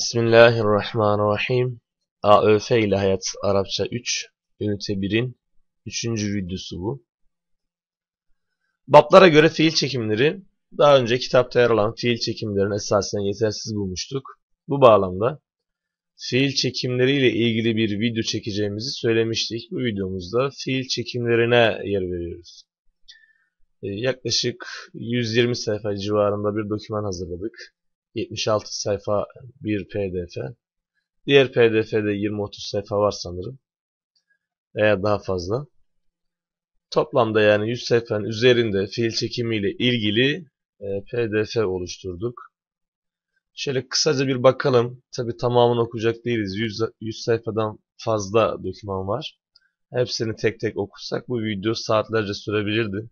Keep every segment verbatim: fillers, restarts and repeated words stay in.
Bismillahirrahmanirrahim. A Ö F ile Hayat Arapça üç, Ünite birin üçüncü videosu bu. Bablara göre fiil çekimleri, daha önce kitapta yer alan fiil çekimlerin esasen yetersiz bulmuştuk. Bu bağlamda fiil çekimleriyle ilgili bir video çekeceğimizi söylemiştik. Bu videomuzda fiil çekimlerine yer veriyoruz. Yaklaşık yüz yirmi sayfa civarında bir doküman hazırladık. yetmiş altı sayfa bir P D F. Diğer P D F'de yirmi otuz sayfa var sanırım. Veya daha fazla. Toplamda yani yüz sayfanın üzerinde fiil çekimiyle ilgili P D F oluşturduk. Şöyle kısaca bir bakalım. Tabi tamamını okuyacak değiliz. yüz, yüz sayfadan fazla doküman var. Hepsini tek tek okusak bu video saatlerce sürebilirdi.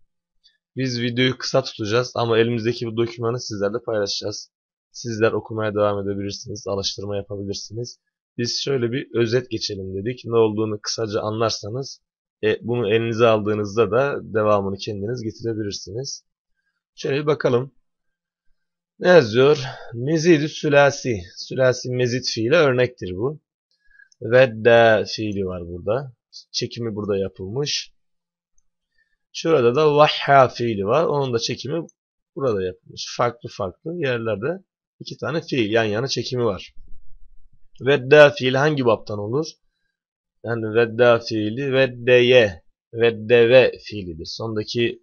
Biz videoyu kısa tutacağız ama elimizdeki bu dokümanı sizlerle paylaşacağız. Sizler okumaya devam edebilirsiniz, alıştırma yapabilirsiniz. Biz şöyle bir özet geçelim dedik. Ne olduğunu kısaca anlarsanız, e, bunu elinize aldığınızda da devamını kendiniz getirebilirsiniz. Şöyle bir bakalım. Ne yazıyor? Mezid-i sülasi. Sülasi mezit fiili örnektir bu. Vedde fiili var burada. Çekimi burada yapılmış. Şurada da vahha fiili var. Onun da çekimi burada yapılmış. Farklı farklı yerlerde. İki tane fiil yan yana çekimi var. Vedda fiili hangi baptan olur? Yani vedda fiili veddeye, veddeve fiilidir. Sondaki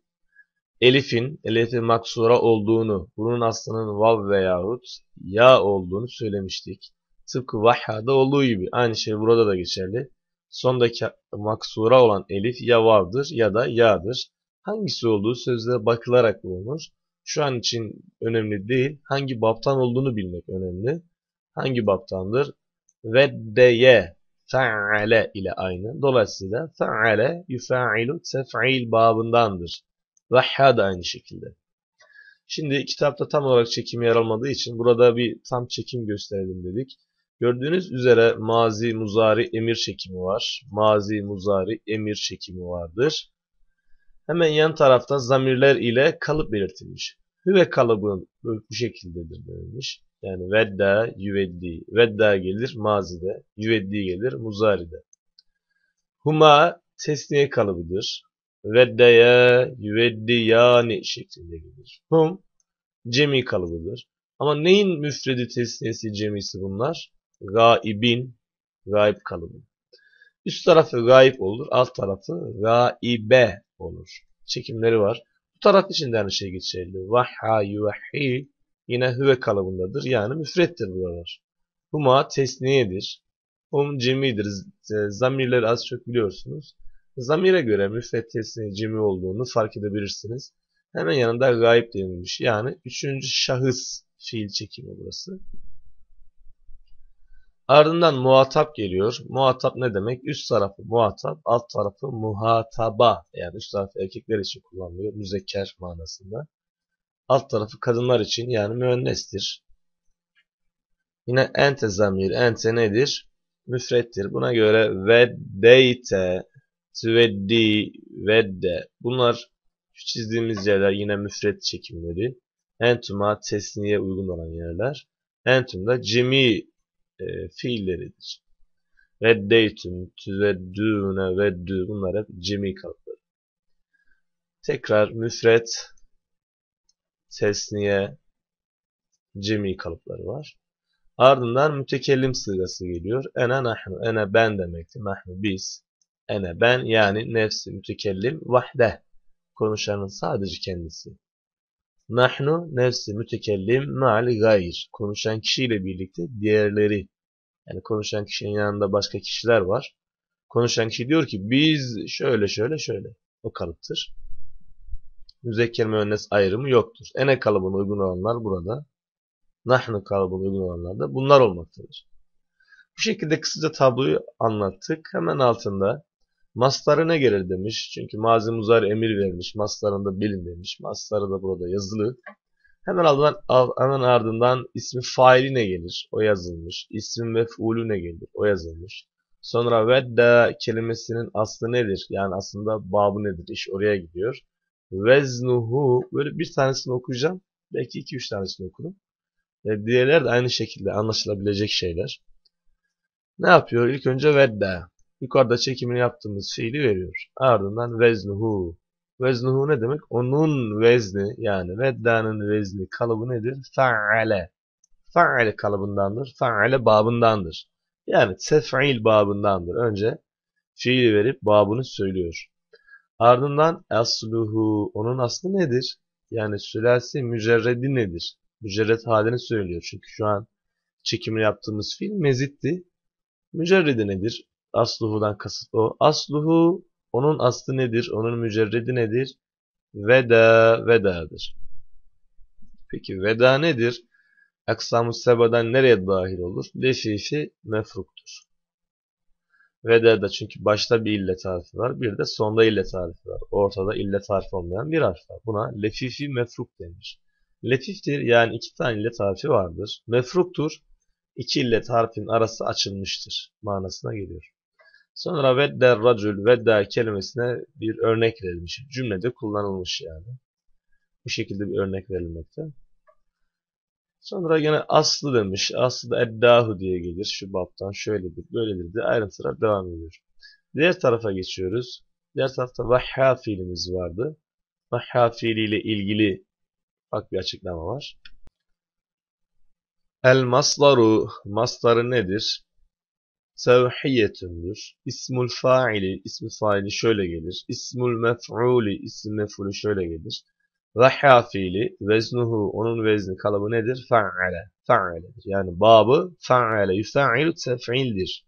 elifin, elifin maksura olduğunu, bunun aslının vav veyahut ya olduğunu söylemiştik. Tıpkı vahhada olduğu gibi. Aynı şey burada da geçerli. Sondaki maksura olan elif ya vavdır ya da ya'dır. Hangisi olduğu sözde bakılarak bulunur. Şu an için önemli değil. Hangi baptan olduğunu bilmek önemli. Hangi baptandır? Veddeye, fe'ale ile aynı. Dolayısıyla fe'ale, yufe'ilu, tef'il babındandır. Vahha da aynı şekilde. Şimdi kitapta tam olarak çekim yer almadığı için burada bir tam çekim gösterelim dedik. Gördüğünüz üzere mazi, muzari, emir çekimi var. Mazi, muzari, emir çekimi vardır. Hemen yan tarafta zamirler ile kalıp belirtilmiş. Hüve kalıbı bu şekildedir denilmiş. Yani vedda, yüveddi. Vedda gelir mazide, yüveddi gelir muzaride. Huma tesniye kalıbıdır. Veddaya, yüveddi yani şeklinde gelir. Hum cemi kalıbıdır. Ama neyin müfredi, tesniyesi, cemisi bunlar? Gaibin, gaib kalıbı. Üst tarafı gaib olur, alt tarafı gaibe olur. Çekimleri var. Bu taraf için de aynı şey geçerli. Vahha yuvahhi yine hüve kalıbındadır. Yani müfrettir buralar. Huma tesniyedir. Hum cemidir. Zamirleri az çok biliyorsunuz. Zamire göre müfret, tesniye, cemi olduğunu fark edebilirsiniz. Hemen yanında gayb denilmiş. Yani üçüncü şahıs fiil çekimi burası. Ardından muhatap geliyor. Muhatap ne demek? Üst tarafı muhatap, alt tarafı muhataba. Yani üst tarafı erkekler için kullanılıyor. Müzekker manasında. Alt tarafı kadınlar için yani müennestir. Yine ente zamir. Ente nedir? Müfrettir. Buna göre veddeyte, tüveddi, vedde. Bunlar çizdiğimiz yerler yine müfret çekimleri. Entuma tesniye uygun olan yerler. Entum da cemi E, fiilleridir. Veddeytüm, tüveddüne, veddü. Bunlar hep cemi kalıpları. Tekrar müfret, tesniye, cemi kalıpları var. Ardından mütekellim sırası geliyor. Ene nahnu, ene ben demekti. Nahnu biz. Ene ben yani nefsi mütekellim vahde. Konuşanın sadece kendisi. Nahnu nefsi mütekellim ma'al gayr. Konuşan kişiyle birlikte diğerleri. Yani konuşan kişinin yanında başka kişiler var. Konuşan kişi diyor ki biz şöyle şöyle şöyle. O kalıptır. Müzekker müennes ayrımı yoktur. Ene kalıbına uygun olanlar burada. Nahnu kalıbına uygun olanlar da bunlar olmaktadır. Bu şekilde kısaca tabloyu anlattık. Hemen altında mastarı ne gelir demiş. Çünkü mazi muzar emir vermiş. Mastarında bilin demiş. Mastarı da burada yazılı. Hemen ardından, hemen ardından ismi faili ne gelir? O yazılmış. İsmi mef'ulü ne gelir? O yazılmış. Sonra vedda kelimesinin aslı nedir? Yani aslında babı nedir? İş oraya gidiyor. Veznuhu. Böyle bir tanesini okuyacağım. Belki iki üç tanesini okurum. E, diğerler de aynı şekilde anlaşılabilecek şeyler. Ne yapıyor? İlk önce vedda. Yukarıda çekimini yaptığımız fiili veriyor. Ardından veznuhu. Veznuhu ne demek? Onun vezni, yani veddanın vezni kalıbı nedir? Fa'ale. Fa'ale kalıbındandır. Fa'ale babındandır. Yani tef'il babındandır. Önce fiili verip babını söylüyor. Ardından asluhu. Onun aslı nedir? Yani sülasi mücerredi nedir? Mücerred halini söylüyor. Çünkü şu an çekimini yaptığımız fiil mezitti. Mücerredi nedir? Asluhu'dan kasıt o. Asluhu, onun aslı nedir? Onun mücerredi nedir? Veda, vedadır. Peki veda nedir? Aksam-ı sebadan nereye dahil olur? Lefifi mefruktur. Veda'da çünkü başta bir illet harfi var, bir de sonda illet harfi var. Ortada illet harfi olmayan bir harf var. Buna lefifi mefruk denir. Lefiftir, yani iki tane illet harfi vardır. Mefruktur, iki illet harfinin arası açılmıştır manasına geliyor. Sonra vedder racül, vedda kelimesine bir örnek verilmiş. Cümlede kullanılmış yani. Bu şekilde bir örnek verilmekte. Sonra yine aslı demiş. Aslı da eddahu diye gelir. Şu baptan şöyledir, böyledir diye ayrıntılar devam ediyor. Diğer tarafa geçiyoruz. Diğer tarafta vahha fiilimiz vardı. Vahha fiiliyle ilgili bak bir açıklama var. El maslaru, masları nedir? Sevhiyetündür. İsmul faili, ismi faili şöyle gelir. İsmul mef'uli, ismi mef'ulü şöyle gelir. Vahha fiili, veznuhu, onun vezni kalıbı nedir? Fa'ale, fa'aledir. Yani babı fa'ale, yufa'ilü tef'ildir.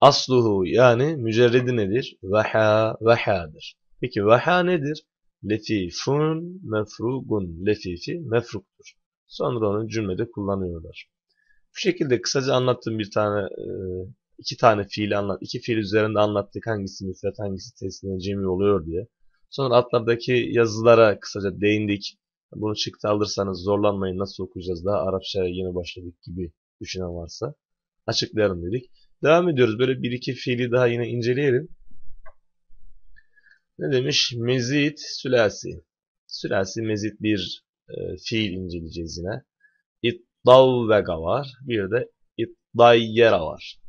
Asluhu, yani mücerredi nedir? Vahha, vahhadır. Peki vahha nedir? Lefifun mefrugun, lefifi mefruktur. Sonra onu cümlede kullanıyorlar. Bu şekilde kısaca anlattığım bir tane, iki tane fiili anlat, iki fiil üzerinde anlattık hangisi müfret, hangisi tesniye cemi oluyor diye. Sonra altlardaki yazılara kısaca değindik. Bunu çıktı alırsanız zorlanmayın, nasıl okuyacağız daha Arapçaya yeni başladık gibi düşünen varsa açıklayalım dedik. Devam ediyoruz, böyle bir iki fiili daha yine inceleyelim. Ne demiş? Mezit sülasi. Sülasi mezit bir e, fiil inceleyeceğiz yine. İtdavvega var. Bir de itdayyera var.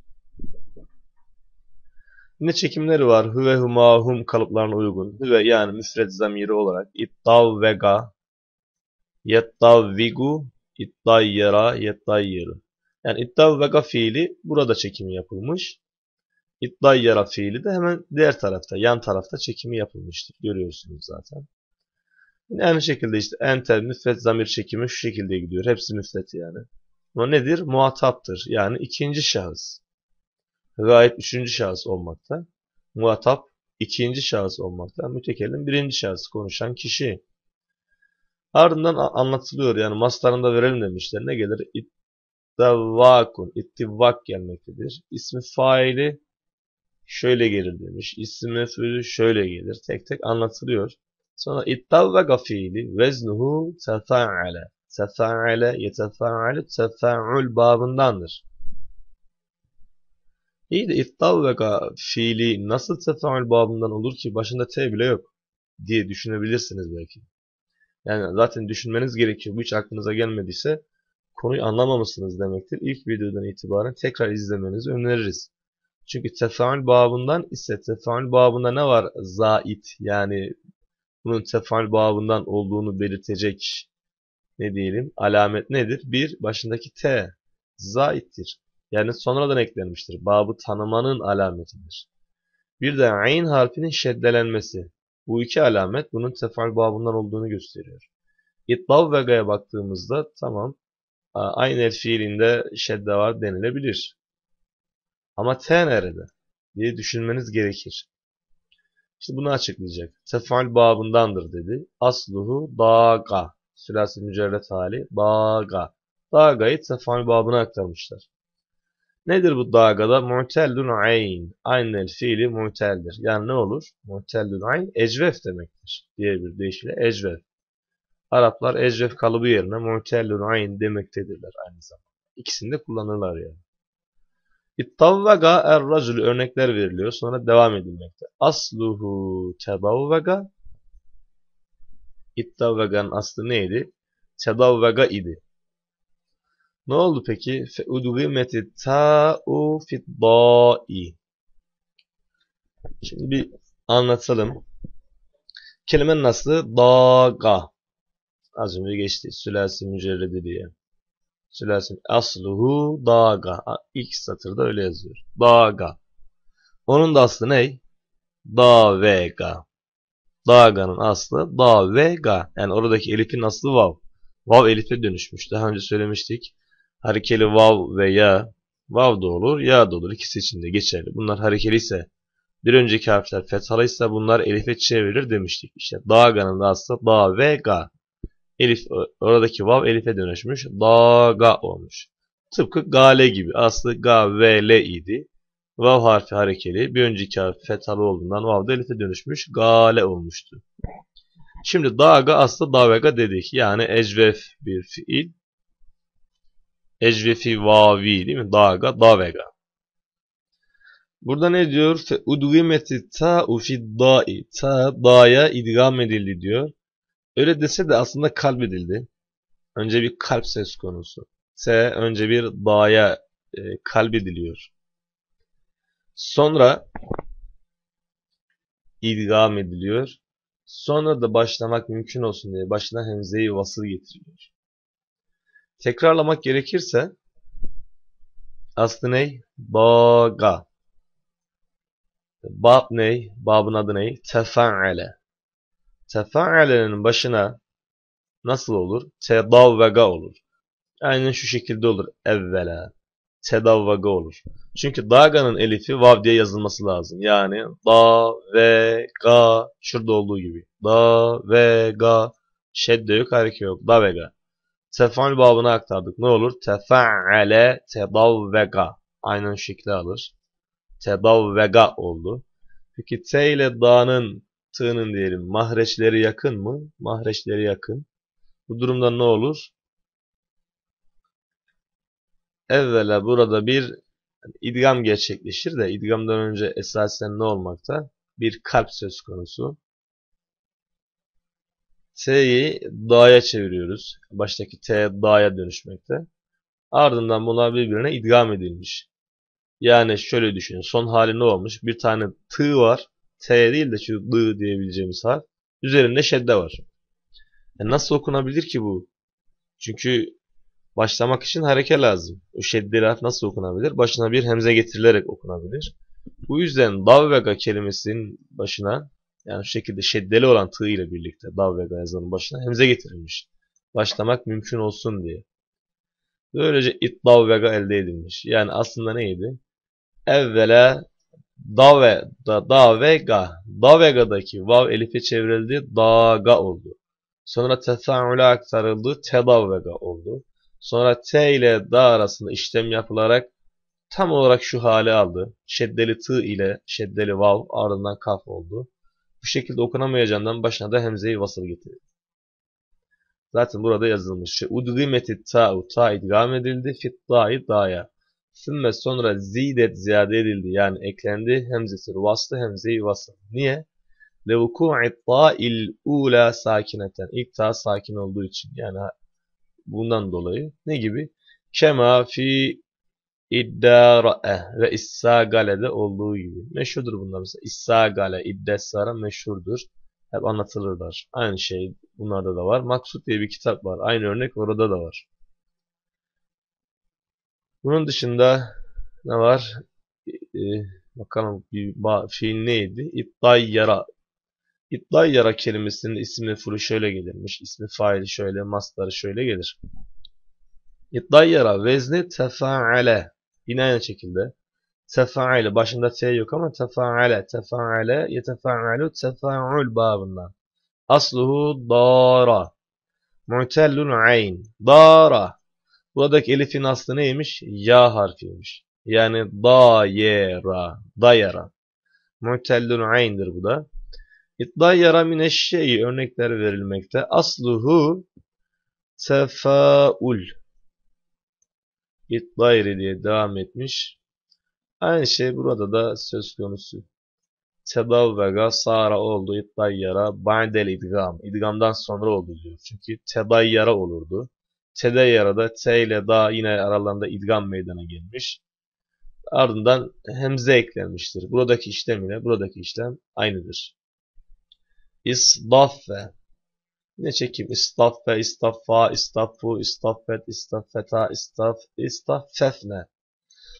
Yine çekimleri var. Hüve huma hum kalıplarına uygun. Hüve yani müfret zamiri olarak. İtdavvega, yettavvigu, itdayyera, yettayyeru. Yani itdavvega fiili burada çekimi yapılmış. İtdayyera fiili de hemen diğer tarafta, yan tarafta çekimi yapılmıştır. Görüyorsunuz zaten. Yine aynı şekilde işte enter, müfret, zamir çekimi şu şekilde gidiyor. Hepsi müfret yani. Ama nedir? Muhataptır. Yani ikinci şahıs. Gayet üçüncü şahıs olmakta. Muhatap ikinci şahıs olmakta. Mütekellim birinci şahıs, konuşan kişi. Ardından anlatılıyor yani maslarında verelim demişler. Ne gelir? İttivvakun. İttivvak gelmektedir. İsmi faili şöyle gelir demiş. İsim mef'ulü şöyle gelir. Tek tek anlatılıyor. Sonra ittavvega fiili veznuhu tefa'ale. Tefa'ale, yetefa'ale, tefa'ul babındandır. İyi de ittavvega fiili nasıl tefa'ul babından olur ki? Başında te bile yok diye düşünebilirsiniz belki. Yani zaten düşünmeniz gerekiyor. Bu hiç aklınıza gelmediyse konuyu anlamamışsınız demektir. İlk videodan itibaren tekrar izlemenizi öneririz. Çünkü tef'al babından ise tef'al babında ne var? Zait, yani bunun tef'al babından olduğunu belirtecek ne diyelim? Alamet nedir? Bir, başındaki te zaittir. Yani sonradan eklenmiştir. Babı tanımanın alametidir. Bir de ayn harfinin şeddelenmesi. Bu iki alamet bunun tef'al babından olduğunu gösteriyor. İtdavvega'ya baktığımızda tamam, aynel fiilinde şedde var denilebilir. Ama T nerede diye düşünmeniz gerekir. İşte bunu açıklayacak. Tef'al babındandır dedi. Asluhu daga. Sülasi mücerret hali daga. Daga'yı tef'al babına aktarmışlar. Nedir bu dagada? Mu'teldun ayn. Aynel fiili mu'teldir. Yani ne olur? Mu'teldun ayn ecvef demektir. Diğer bir deyişle ecvef. Araplar ecvef kalıbı yerine mu'teldun ayn demektedirler aynı zamanda. İkisini de kullanırlar yani. İttavvega er-racül örnekler veriliyor. Sonra devam edilmekte. Asluhu tebavvega. İttavvega'nın aslı neydi? Tebavvega idi. Ne oldu peki? Feudgimeti ta'u fidda'i. Şimdi bir anlatalım. Kelimenin aslı daga. Az önce geçti. Sülasi mücerredi diye. Sülasi asluhu daga. İlk satırda öyle yazıyor. Daga. Onun da aslı ne? Davega. Daga'nın aslı davega. Yani oradaki elifin aslı vav. Vav elife dönüşmüş. Daha önce söylemiştik. Harekeli vav ve ya. Vav da olur, ya da olur. İkisi için de geçerli. Bunlar harekeliyse, bir önceki harfler fethalıysa bunlar elife çevrilir demiştik. İşte daga'nın da aslı davega. Elif, oradaki vav elife dönüşmüş. Daga olmuş. Tıpkı gale gibi. Aslı ga ve le idi. Vav harfi harekeli. Bir önceki harfi fethalı olduğundan vav da elife dönüşmüş. Gale olmuştu. Şimdi daga aslı davega dedik. Yani ecvef bir fiil. Ecvefi vavi değil mi? Daga davega. Burada ne diyor? Udvimeti ta'u fiddai. Ta da'ya idgam edildi diyor. Öyle dese de aslında kalp edildi. Önce bir kalp söz konusu. T önce bir da'ya e, kalp ediliyor. Sonra idgam ediliyor. Sonra da başlamak mümkün olsun diye başına hemzeyi vasıl getiriyor. Tekrarlamak gerekirse aslı ney? Baga. Bab ney? Babın adı ney? Tefa'ale. Tefa'ale'nin başına nasıl olur? Tedavvega olur. Aynen şu şekilde olur. Evvela. Tedavvega olur. Çünkü daga'nın elifi vav diye yazılması lazım. Yani da ve ga. Şurada olduğu gibi. Da ve ga. Şedde yok, hareket yok. Da ve ga. Tefa'al babına aktardık. Ne olur? Tefa'ale tedavvega. Aynen şu şekilde alır. Tedavvega oldu. Peki te ile da'nın, tığının diyelim mahreçleri yakın mı? Mahreçleri yakın. Bu durumda ne olur? Evvela burada bir idgam gerçekleşir de idgamdan önce esasen ne olmakta? Bir kalp söz konusu. T'yi da'ya çeviriyoruz. Baştaki t da'ya dönüşmekte. Ardından bunlar birbirine idgam edilmiş. Yani şöyle düşünün. Son hali ne olmuş? Bir tane tığ var. T değil de şu D diyebileceğimiz harf. Üzerinde şedde var. E nasıl okunabilir ki bu? Çünkü başlamak için hareke lazım. O şeddeli harf nasıl okunabilir? Başına bir hemze getirilerek okunabilir. Bu yüzden davvega kelimesinin başına, yani şu şekilde şeddeli olan tığ ile birlikte davvega yazının başına hemze getirilmiş. Başlamak mümkün olsun diye. Böylece it davvega elde edilmiş. Yani aslında neydi? Evvela Dave, da, davega. Davega'daki vav elife çevrildi. Daga oldu. Sonra tefa'ule aktarıldı. Tedavvega oldu. Sonra te ile da arasında işlem yapılarak tam olarak şu hali aldı. Şeddeli tı ile şeddeli vav ardından kaf oldu. Bu şekilde okunamayacağından başına da hemzeyi vasıl getirdi. Zaten burada yazılmış. Udgimeti ta'u. Ta idgam edildi. Fitta'yı da'ya. Sümme sonra zidet ziyade edildi. Yani eklendi. Hemzesi vaslı, hemzeyi vasıl. Niye? Levuku'i ta'il ula sakineten. İlk ta sakin olduğu için. Yani bundan dolayı. Ne gibi? Kema fi iddara'e ve issagale'de olduğu gibi. Meşhurdur bunlar. Mesela issagale, iddessara meşhurdur. Hep anlatılırlar. Aynı şey bunlarda da var. Maksut diye bir kitap var. Aynı örnek orada da var. Bunun dışında ne var? Ee, bakalım bir fiil neydi? İttayyara. İttayyara kelimesinin ismi furu şöyle gelirmiş. İsmi faili şöyle, mastarı şöyle gelir. İttayyara vezni tefa'ale. Yine aynı şekilde. Tefa'ale. Başında t yok ama tefa'ale. Tefa'ale. Yetefa'alu tefa'ul babından. Asluhu dara. Mu'tellul ayn. Dara. Buradaki elifin aslı neymiş? Ya harfiymiş. Yani dayera. Dayara. Mu'tellun ayn'dir bu da. İddayara mineşşeyi örnekler verilmekte. Asluhu tefaul. İddayri diye devam etmiş. Aynı şey burada da söz konusu. Tedavvega sara oldu. İddayara ba'del idgam. İdgamdan sonra oldu diyor. Çünkü tedayyara olurdu. Ç'de yer arada. Ç ile da yine aralarında idgam meydana gelmiş. Ardından hemze eklenmiştir. Buradaki işlem ile buradaki işlem aynıdır. İstaffe. Ne çekeyim? İstaffe, istaffa, istaffu, istaffet, istaffeta, istaf, istaffefne.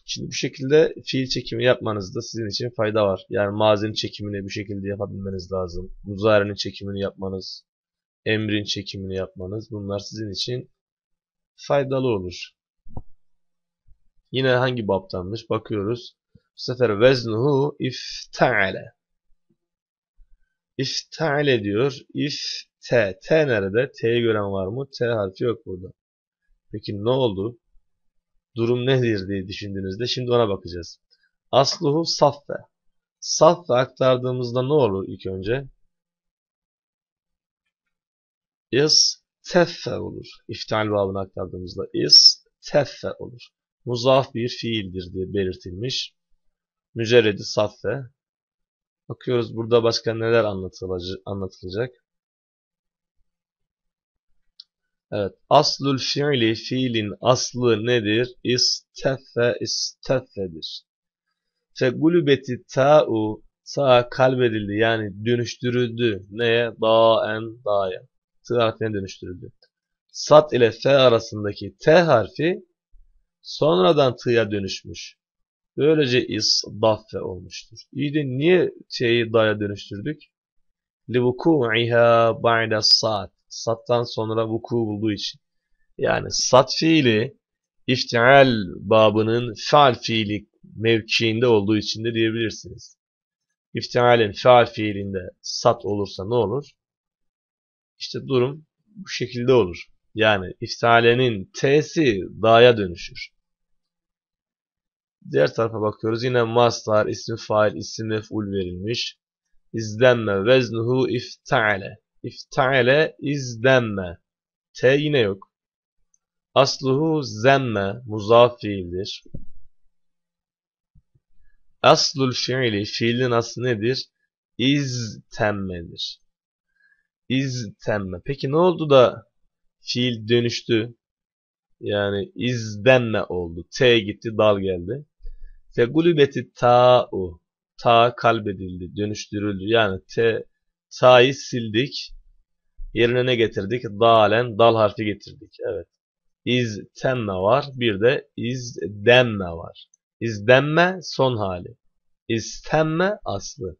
Şimdi bu şekilde fiil çekimi yapmanızda sizin için fayda var. Yani mazinin çekimini bu şekilde yapabilmeniz lazım. Muzarenin çekimini yapmanız, emrin çekimini yapmanız. Bunlar sizin için faydalı olur. Yine hangi baptanmış? Bakıyoruz. Bu sefer veznuhu ifta'ale. İfta'ale diyor. İf T. T nerede? T'yi gören var mı? T harfi yok burada. Peki ne oldu? Durum nedir diye düşündüğünüzde şimdi ona bakacağız. Asluhu saffe. Saffe aktardığımızda ne olur ilk önce? İsteffe olur. İftal babını aktardığımızda isteffe olur. Muzaf bir fiildir diye belirtilmiş. Mücerredi saffe. Bakıyoruz burada başka neler anlatılacak. Evet. Aslül fiili, fiilin aslı nedir? İsteffe, isteffedir. Fegulübeti ta'u, ta kalbedildi yani dönüştürüldü. Neye? Da'en, da'ya. T harfine dönüştürüldü. Sat ile fe arasındaki t harfi sonradan t'ya dönüşmüş. Böylece isdaffe olmuştur. İyi de niye t'yi da'ya dönüştürdük? Livuku'iha ba'da saat. Sat'tan sonra vuku bulduğu için. Yani sat fiili iftial babının faal fiili mevkiinde olduğu için de diyebilirsiniz. İftialin faal fiilinde sat olursa ne olur? İşte durum bu şekilde olur. Yani iftialenin t'si da'ya dönüşür. Diğer tarafa bakıyoruz. Yine mastar, isim fail, isim mef'ul verilmiş. İzlenme veznuhu iftiale. İftale izdemme. T yine yok. Asluhu zemme. Muzaf fiildir. Aslul fiili. Fiilin aslı nedir? İztemmedir. İztemme. Peki ne oldu da fiil dönüştü? Yani izdemme oldu. T gitti. Dal geldi. Tegulübeti ta'u. Ta kalbedildi. Dönüştürüldü. Yani T Ta'yı sildik. Yerine ne getirdik? Dalen, dal harfi getirdik. Evet. İztemme var. Bir de izdemme var. İzdemme son hali. İstemme aslı.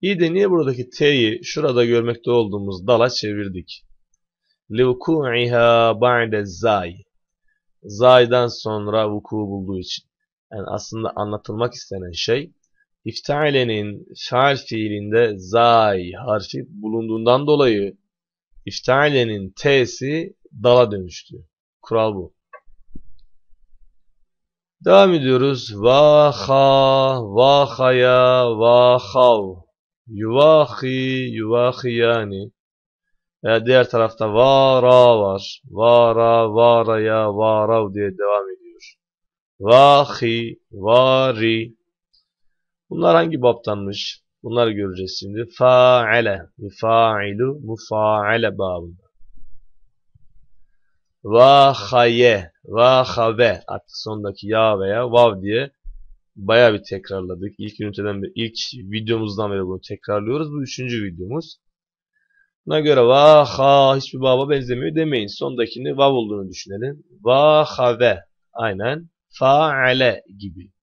İyi de niye buradaki T'yi şurada görmekte olduğumuz dala çevirdik? Levku'iha ba'de zay. Zay'dan sonra vuku bulduğu için. Yani aslında anlatılmak istenen şey İftalenin faal fiilinde zay harfi bulunduğundan dolayı iftalenin t'si dala dönüştü. Kural bu. Devam ediyoruz. Vaha, vahaya, vahav. Yuvahi, yuvahiyani. Yani diğer tarafta vara var. Vara, varaya, varav diye devam ediyor. Vahi, vari. Bunlar hangi babtanmış? Bunları göreceğiz şimdi. Fa'ale, failu, mufa'ale babında. Vahaye, vahave. Artık sondaki ya veya vav diye bayağı bir tekrarladık. İlk üniteden beri, ilk videomuzdan beri bunu tekrarlıyoruz. Bu üçüncü videomuz. Buna göre vaha hiçbir baba benzemiyor demeyin. Sondakini vav olduğunu düşünelim. Vahave, aynen. Fa'ale gibi.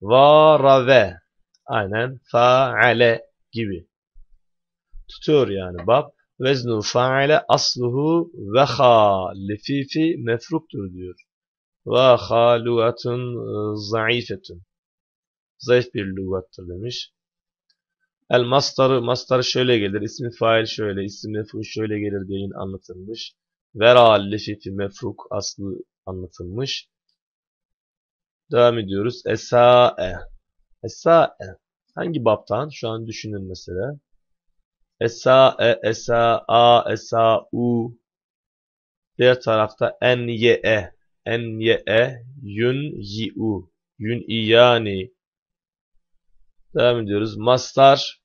Varave, aynen faale gibi tutuyor yani bab. Veznu faale asluhu veha lefifi mefruktur diyor. Veha lugatun zayıfetun. Zayıf bir lugattır demiş. El mastarı, mastarı şöyle gelir. İsmi fail şöyle, ismi mefruk şöyle gelir diye anlatılmış. Vera lefifi mefruk aslı anlatılmış. Devam ediyoruz. Esa'e. Esa'e. Hangi baptan? Şu an düşünün mesela. Esa'e, esa'a, esa'u. Diğer tarafta enye'e. Enye'e, yun yi'u. Yun iyani. Devam ediyoruz. Mastar.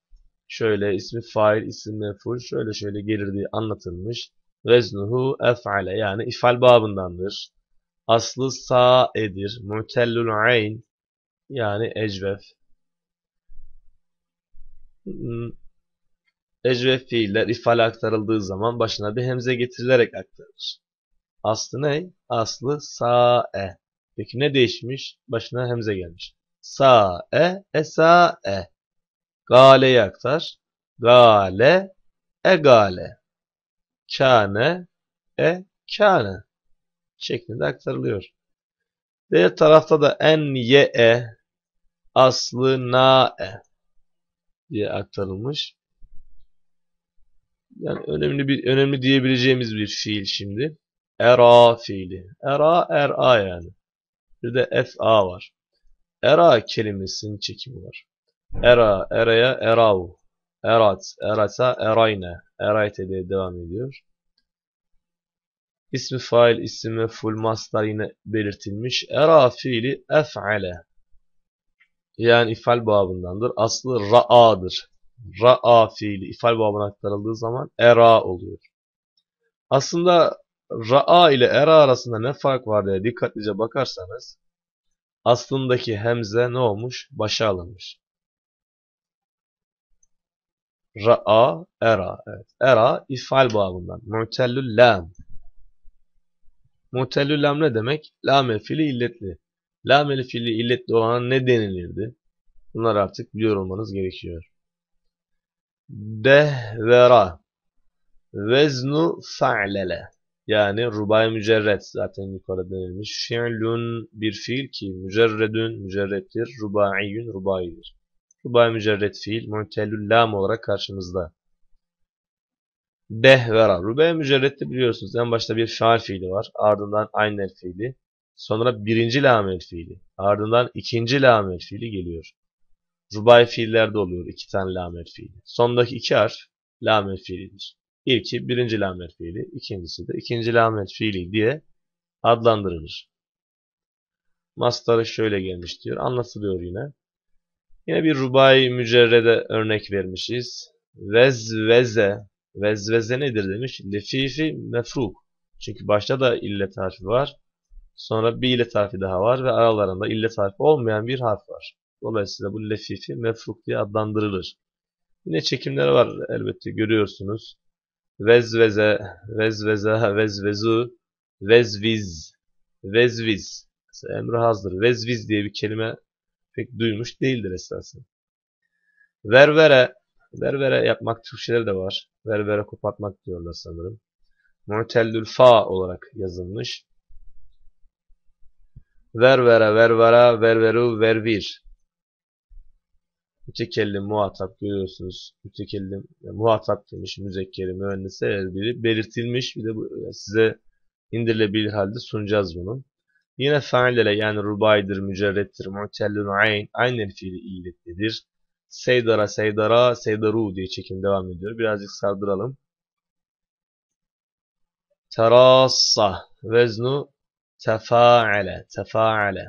Şöyle ismi fail, isim mef'ul. Şöyle şöyle gelir diye anlatılmış. Veznuhu ef'ale yani ifal babındandır. Aslı sa'edir. Mu'tellul ayn yani ecvef. Ecvef fiiller ifale aktarıldığı zaman başına bir hemze getirilerek aktarılır. Aslı ne? Aslı sa'e. Peki ne değişmiş? Başına hemze gelmiş. Sa'e esa'e. Gale'yi aktar. Gale e gale. Kâne e kâne şeklinde aktarılıyor. Diğer tarafta da en ye e aslı na e diye aktarılmış. Yani önemli bir önemli diyebileceğimiz bir fiil şimdi. Era fiili. Era era yani. Bir de fa var. Era kelimesinin çekimi var. Era eraya erau. Erat, erata, erayne. Erayte diye devam ediyor. İsmi fail, isim mef'ul, masdar yine belirtilmiş. Era fiili ef'ale. Yani ifal babındandır. Aslı ra'adır. Ra'a fiili ifal babına aktarıldığı zaman era oluyor. Aslında ra'a ile era arasında ne fark var diye dikkatlice bakarsanız aslındaki hemze ne olmuş? Başa alınmış. Ra'a, era. Evet. Era ifal babından. Mu'tellül lam. Mu'tellül lam ne demek? Lam fiili illetli. Lam fiili illetli olana ne denilirdi? Bunlar artık biliyor olmanız gerekiyor. Dehvera. Veznu fa'lele. Yani rubay mücerret. Zaten yukarıda denilmiş. Fi'lun bir fiil ki mücerredün mücerrettir. Rubaiyun rubayidir. Rubay mücerret fiil mu'tellül lam olarak karşımızda. Dehvera. Rubay mücerrette biliyorsunuz en başta bir faal fiili var. Ardından aynel fiili. Sonra birinci lamel fiili. Ardından ikinci lamel fiili geliyor. Rubay fiillerde oluyor iki tane lamel fiili. Sondaki iki harf lamel fiilidir. İlki birinci lamel fiili. İkincisi de ikinci lamel fiili diye adlandırılır. Mastarı şöyle gelmiş diyor. Anlatılıyor yine. Yine bir rubai mücerrede örnek vermişiz. Vezveze. Vezveze nedir demiş? Lefifi mefruk. Çünkü başta da illet harfi var. Sonra bir illet harfi daha var ve aralarında illet harfi olmayan bir harf var. Dolayısıyla bu lefifi mefruk diye adlandırılır. Yine çekimleri var elbette görüyorsunuz. Vezveze, vezveze, vezvezu, vezviz, vezviz. Mesela emri hazır. Vezviz diye bir kelime pek duymuş değildir esasında. Ververe, ververe yapmak Türkçeleri de var. Ververe kopartmak diyorlar sanırım. Mu'tellül fa olarak yazılmış. Ververe, ververa, ververu, vervir. Mütekellim muhatap görüyorsunuz. Mütekellim yani muhatap demiş, müzekkeri, müennese her biri belirtilmiş. Bir de bu, size indirilebilir halde sunacağız bunu. Yine fa'lele yani rubaydır, mücerrettir, mu'tellun ayn, aynel fiili illetlidir. Seydara, seydara, seydaru diye çekim devam ediyor. Birazcık sardıralım. Terassa, veznu, tefa'ale, tefa'ale.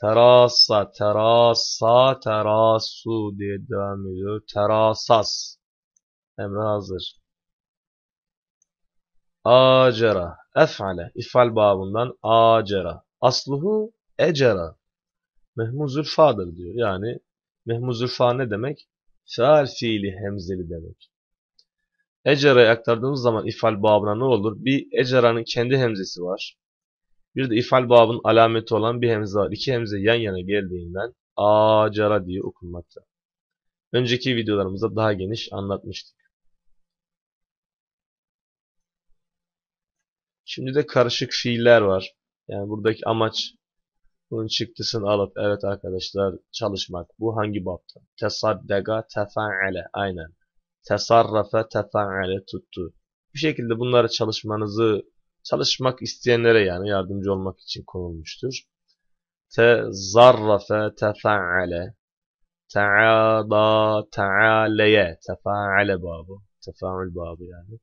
Terassa, terassa, terassu diye devam ediyor. Terasas, emre hazır. Acera. Ef'ale. İfal babından acera. Asluhu ecera. Mehmuzül fa'dır diyor. Yani mehmuzül fa ne demek? Faal fiili hemzeli demek. Ecera'ya aktardığımız zaman ifal babına ne olur? Bir ecera'nın kendi hemzesi var. Bir de ifal babının alameti olan bir hemze var. İki hemze yan yana geldiğinden acera diye okunmakta. Önceki videolarımızda daha geniş anlatmıştık. Şimdi de karışık fiiller var. Yani buradaki amaç bunun çıktısını alıp evet arkadaşlar çalışmak. Bu hangi bapta? Tesaddega tefa'ale. Aynen. Tesarrafa tefa'ale tuttu. Bu şekilde bunları çalışmanızı çalışmak isteyenlere yani yardımcı olmak için konulmuştur. Tezarrafa tefa'ale. Ta'ada ta'aleye. Tefa'ale babı. Tefa'ul babı yani.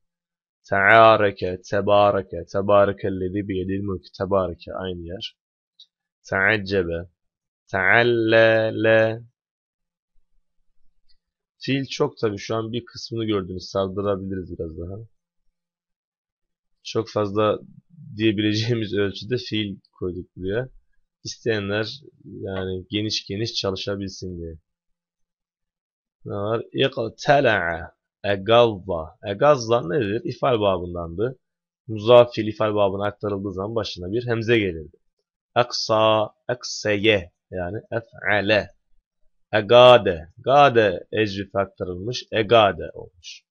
Te'areke, tebareke, tebarekellezi biyedil mülk, tebareke aynı yer. Te'accebe, te'allele. Fiil çok tabi şu an bir kısmını gördünüz, sardırabiliriz biraz daha. çok fazla diyebileceğimiz ölçüde fiil koyduk buraya. İsteyenler yani geniş geniş çalışabilsin diye. Ne var? İqtela'a, egazza. Egazza nedir? İfal babındandı. Muzaf fiil ifal babına aktarıldığı zaman başına bir hemze gelirdi. Aksa, akseye yani ef'ale. Egade, gade ecrif aktarılmış, egade olmuş.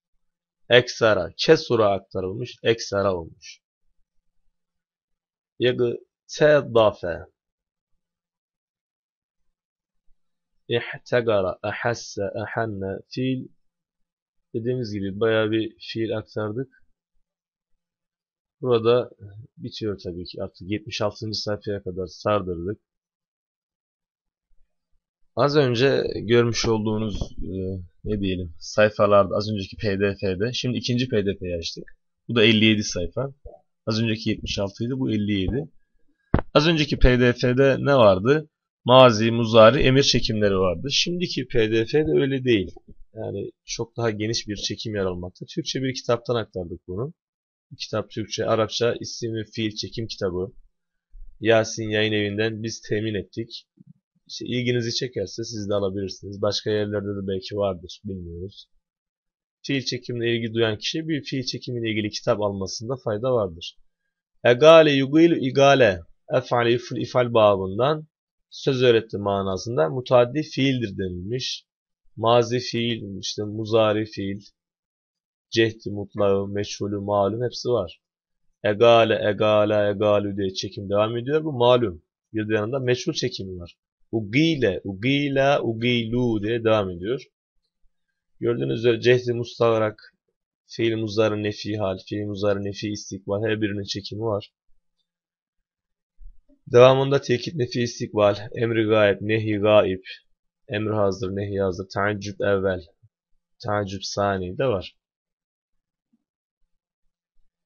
Eksara, kesura aktarılmış, eksara olmuş. İgtedafe, İhtegara, ahasse, ahanne, fiil. Dediğimiz gibi bayağı bir fiil aktardık. Burada bitiyor tabii ki. Artık yetmiş altıncı sayfaya kadar sardırdık. Az önce görmüş olduğunuz e, ne diyelim sayfalarda, az önceki P D F'de, şimdi ikinci P D F'yi açtık. Bu da elli yedi sayfa. Az önceki yetmiş altı idi, bu elli yedi. Az önceki P D F'de ne vardı? Mazi, muzari, emir çekimleri vardı. Şimdiki P D F'de öyle değil. Yani çok daha geniş bir çekim yer almakta. Türkçe bir kitaptan aktardık bunu. Kitap Türkçe, Arapça, isim ve fiil çekim kitabı. Yasin Yayın Evi'nden biz temin ettik. İşte ilginizi çekerse siz de alabilirsiniz. Başka yerlerde de belki vardır, bilmiyoruz. Fiil çekimle ilgi duyan kişi bir fiil çekimiyle ilgili kitap almasında fayda vardır. Egale, yugilu, igale, ef'ale, yuful, ifal babından söz öğretti manasında mutaddi fiildir denilmiş. Mazi fiil, işte muzari fiil, cehdi mutlağı, meçhulü, malum hepsi var. Egale, egale, egalü diye çekim devam ediyor. Bu malum. Bir de yanında meçhul çekimi var. Ugile, ugila, ugilu diye devam ediyor. Gördüğünüz üzere cehd-i mustarak, fiil muzarı nefi hal, fiil muzarı nefi istikbal, her birinin çekimi var. Devamında tekit nefi istikbal, emri gayb, nehi gayb, emri hazır, nehi hazır, taaccüb evvel, taaccüb sani de var.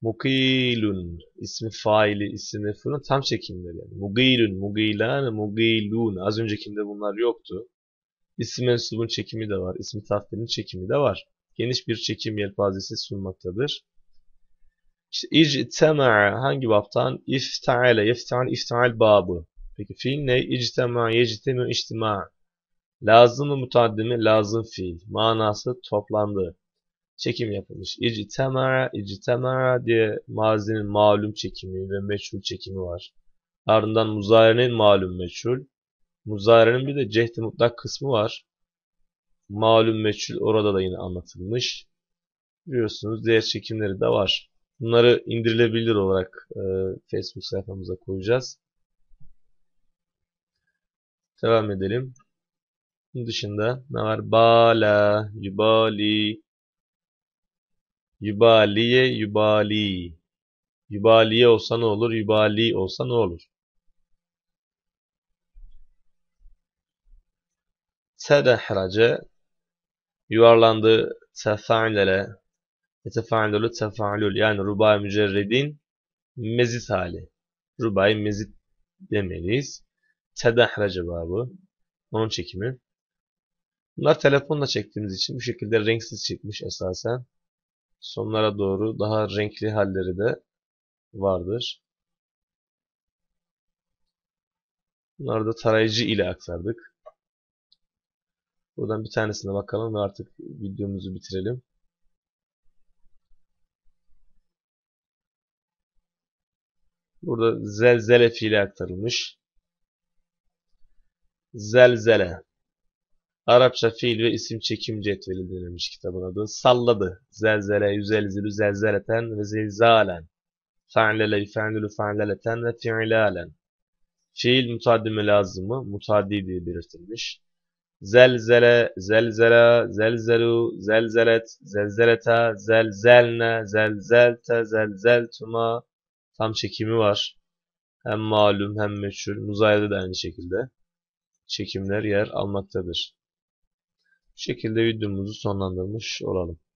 Mukilun, ismi faili, isim mef'ulün tam çekimleri yani. Mugilun, mugilan, mugilun. Az öncekinde bunlar yoktu. İsim mensubun çekimi de var. İsmi tafdilin çekimi de var. Geniş bir çekim yelpazesi sunmaktadır. İşte ictema'a hangi baptan? İfta'ale, yefta'an, ifta'al babı. Peki fiil ne? İctema'a, yectemi, içtima'a. Lazım-ı mutaddimi, lazım fiil. Manası toplandı. Çekim yapılmış. İctemara, ictemara diye mazinin malum çekimi ve meçhul çekimi var. Ardından muzari'nin malum meçhul. Muzari'nin bir de cehd-i mutlak kısmı var. Malum meçhul orada da yine anlatılmış. Biliyorsunuz diğer çekimleri de var. Bunları indirilebilir olarak e, Facebook sayfamıza koyacağız. Devam edelim. Bunun dışında ne var? Bala, yubali. Yubaliye, yubali. Yubaliye olsa ne olur? Yubali olsa ne olur? Tedehrace yuvarlandı, tefa'lele, tefa'lelu, tefa'lul yani rubai mücerredin mezit hali. Rubai mezit demeliyiz. Tedehrace babı. Onun çekimi. Bunlar telefonla çektiğimiz için bu şekilde renksiz çıkmış esasen. Sonlara doğru daha renkli halleri de vardır. Bunları da tarayıcı ile aktardık. Buradan bir tanesine bakalım ve artık videomuzu bitirelim. Burada zelzele fiili aktarılmış. Zelzele. Arapça fiil ve isim çekim cetveli denilmiş kitabın adı. Salladı. Zelzele, yüzelzilü, zelzeleten ve zelzalen. Fe'lele, fe'lülü, fe'leleten ve fi'lalen. Fiil mutaddimi lazımı, mutaddi diye belirtilmiş. Zelzele, zelzele, zelzelu, zelzelet, zelzelete, zelzelne, zelzelte, zelzeltuma. Tam çekimi var. Hem malum hem meçhul. Muzayede de aynı şekilde çekimler yer almaktadır. Bu şekilde videomuzu sonlandırmış olalım.